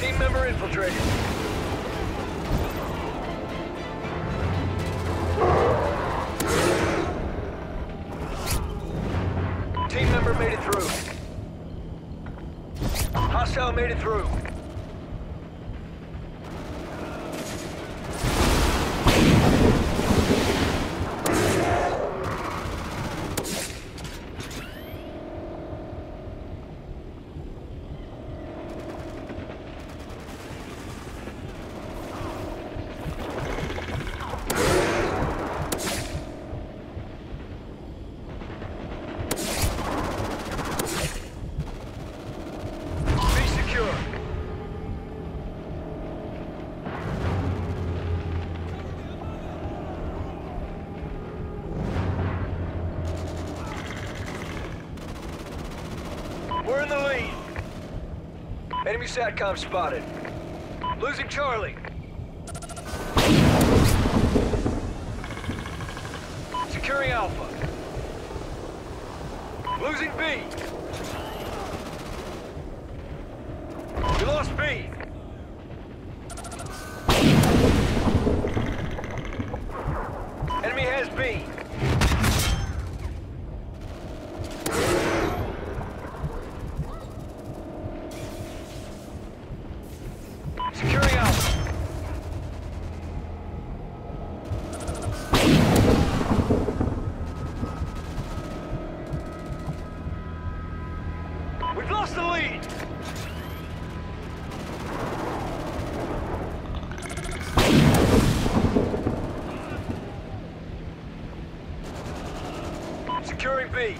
Team member infiltrated. Team member made it through. Hostile made it through. We're in the lead. Enemy SATCOM spotted. Losing Charlie. Securing Alpha. Losing B. We lost B. Enemy has B. We've lost the lead! Securing B.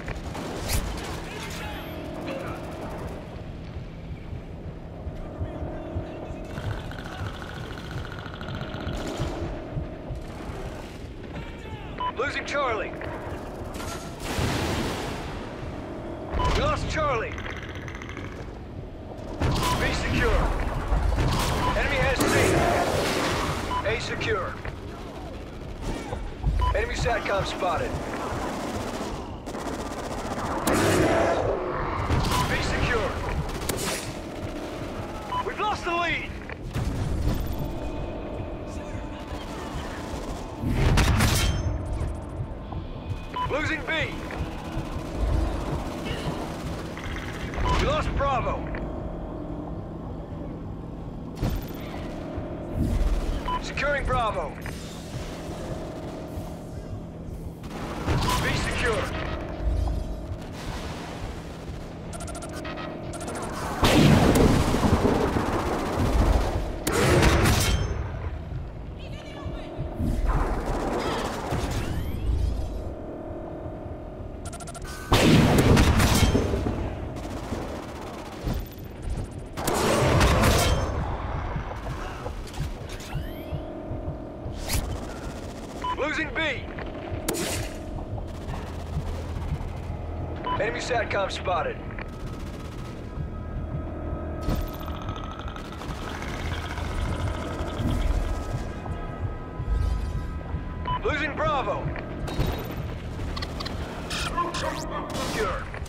Losing Charlie. We lost Charlie. B secure. Enemy has C. A secure. Enemy SATCOM spotted. B secure. We've lost the lead. Losing B. We lost Bravo. Securing Bravo. Be secure. Losing B. Enemy SATCOM spotted. Losing Bravo. Secure.